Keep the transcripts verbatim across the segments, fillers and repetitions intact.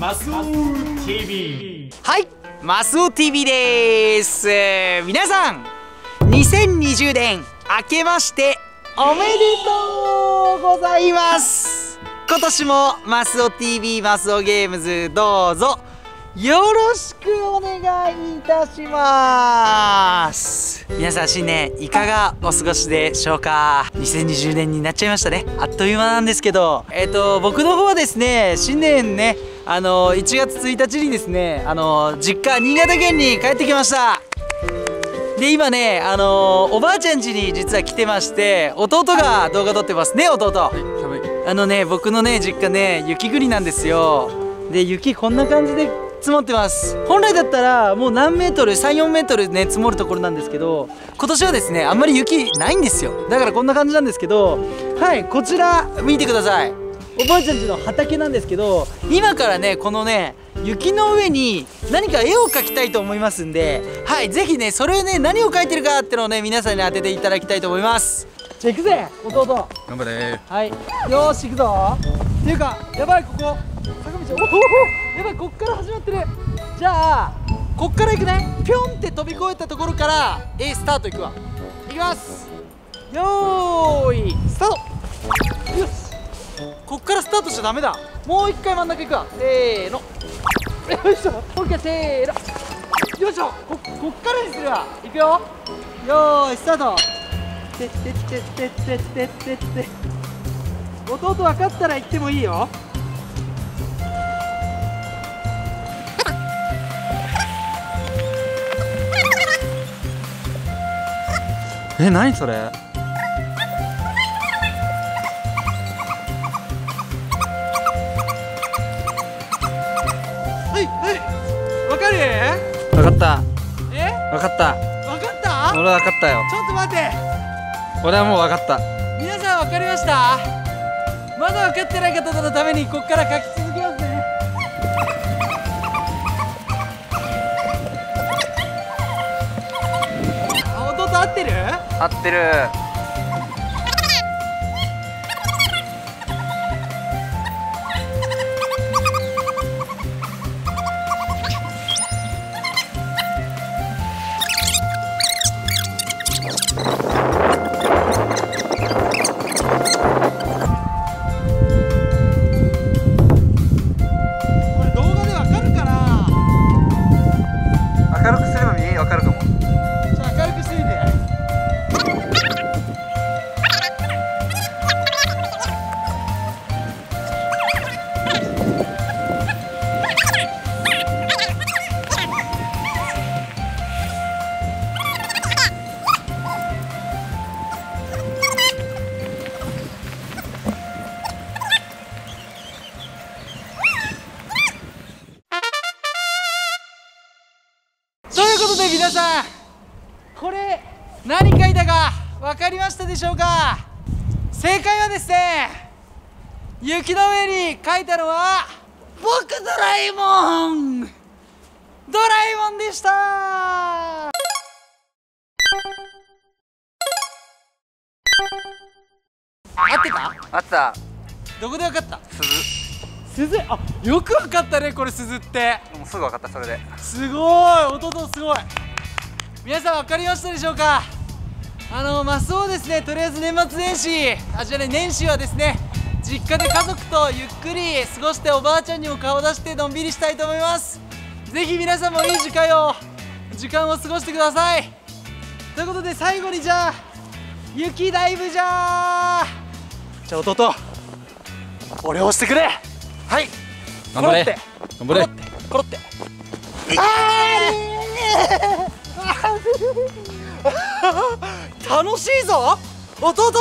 マスオ ティーブイ。 はい、マスオ ティーブイ です。皆さんにせんにじゅうねん明けましておめでとうございます。今年もマスオ ティーブイ マスオゲームズどうぞよろしくお願いいたします。皆さん新年いかがお過ごしでしょうか。にせんにじゅうねんになっちゃいましたね。あっという間なんですけど、えっと僕の方はですね、新年ね、あのいちがつついたちにですね、あの実家新潟県に帰ってきました。で今ね、あのおばあちゃん家に実は来てまして、弟が動画撮ってますね。弟、はい、あのね、僕のね実家ね雪国なんですよ。で雪こんな感じで積もってます。本来だったらもう何メートル、さん、よんメートルね積もるところなんですけど、今年はですねあんまり雪ないんですよ。だからこんな感じなんですけど、はい、こちら見てください。おばあちゃんちの畑なんですけど、今からねこのね雪の上に何か絵を描きたいと思いますんで、はい、是非ねそれね何を描いてるかっていうのをね皆さんに当てていただきたいと思います。じゃあ行くぜ弟、頑張れ。はい、よーし行くぞ。っていうかやばい、ここ坂道、おおおお、やばい、こっから始まってる。じゃあこっから行くね。ピョンって飛び越えたところから A スタート行くわ。行きます、よーいスタート。よし、こっからスタートしちゃダメだ。もう一回真ん中行くわ。せーの、よいしょ、オッケー、せーの、よいしょ、 こ, こっからにするわ。行くよ、よーいスタート。てってってってってってって、弟分かったら行ってもいいよ。え、何それ。はいはい、わかる？わかった。え？わかった。わかった？俺わかったよ。ちょっと待って。俺はもうわかった。皆さんわかりました？まだわかってない方のためにここから書き続けますね。弟合ってる？合ってる。これ動画でわかるかな。明るくすれば見えわかるかも。じゃあ明るくしてみて。皆さん、これ何書いたか分かりましたでしょうか。正解はですね、雪の上に書いたのは僕ドラえもん、ドラえもんでした。合ってた？合った。どこで分かった？鈴。鈴、あ、よく分かったね。これ鈴って、もうすぐ分かった。それで、すごい弟、すごい。皆さん分かりましたでしょうか。あのマスオですね、とりあえず年末年始、あ、じゃね、年始はですね実家で家族とゆっくり過ごして、おばあちゃんにも顔を出してのんびりしたいと思います。ぜひ皆さんもいい時間を時間を過ごしてください。ということで最後に、じゃあ雪ダイブ、じゃあじゃあ弟、俺を押してくれ。はい、頑張れ、頑張れ、コロって、楽しいぞ弟、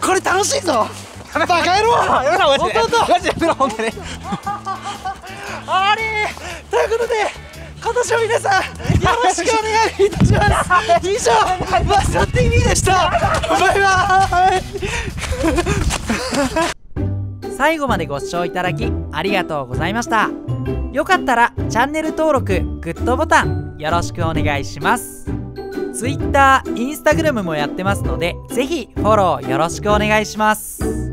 これ楽しいぞ。バカ野郎、やめろ、マジでやめろ、本当に。あれ、ということで今年も皆さんよろしくお願いいたします。以上、マスオ ティーブイ でした。バイバーイ。最後までご視聴いただきありがとうございました。よかったらチャンネル登録、グッドボタンよろしくお願いします。 ツイッター、インスタグラムもやってますので、ぜひフォローよろしくお願いします。